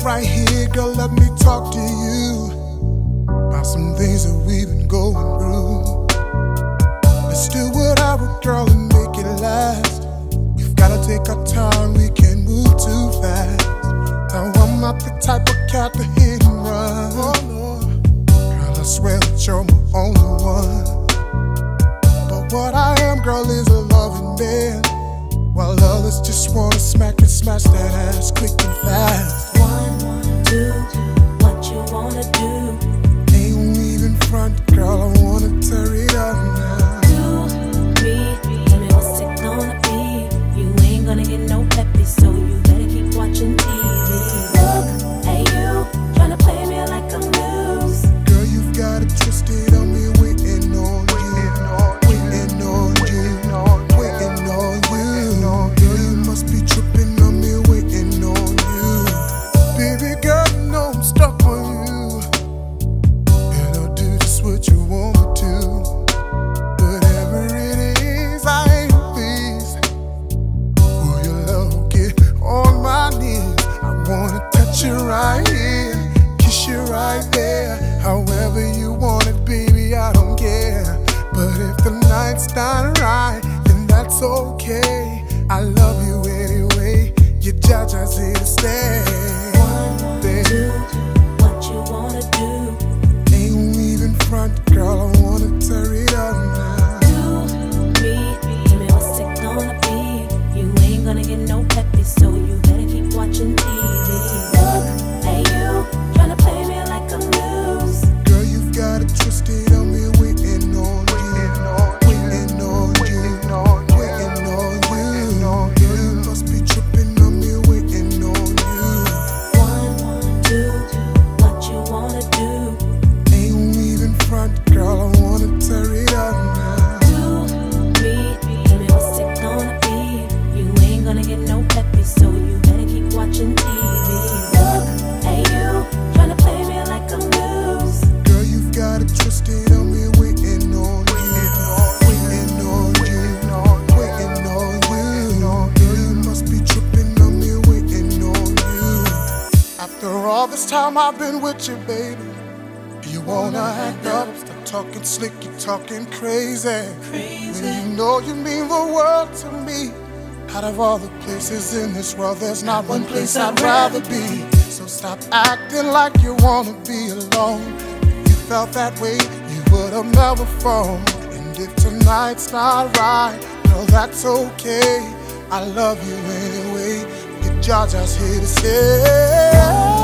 Right here, girl, let me talk to you about some things that we've been going through. Let's do what I would, girl, and make it last. We've gotta take our time, we can't move too fast. Now I'm not the type of cat to hit and run. Oh, no. Girl, I swear that you're my only one. But what I am, girl, is a loving man, while others just wanna smack and smash that ass quick and fast. One, two, what you wanna do? Ain't even front, girl, I wanna tear it up now. 2, 3, tell me what's it gonna be? You ain't gonna get no peppy, so you better keep watching TV. Look at you, tryna play me like I'm loose. Girl, you've got it twisted on me, waiting on you, waiting on you, waiting on you. Girl, you must be tripping on me, waiting on you. Baby girl, you know I'm stuck on you, and I'll do just what you want me to. Whatever it is, I ain't pleased. For your love, I'll get on my knees. I wanna touch you right here, kiss you right there. However you want it, baby, I don't care. But if the night's not right, then that's okay. I love you anyway, your judge is here to stay. 1, 2, what you wanna do? Ain't even front, girl, I wanna tear it up now. 2, 3, tell me what's it gonna be? You ain't gonna get no peppy, so you better keep watching TV. Look at you, tryna play me like I'm loose. Girl, you've got it twisted on me, waiting on you. Time I've been with you, baby. You wanna act up, stop talking slick, you talking crazy. When you know you mean the world to me. Out of all the places in this world, there's not one place I'd rather be. So stop acting like you wanna be alone. If you felt that way, you would've never phoned. And if tonight's not right, no, that's okay. I love you anyway. Your Jaja's here to stay.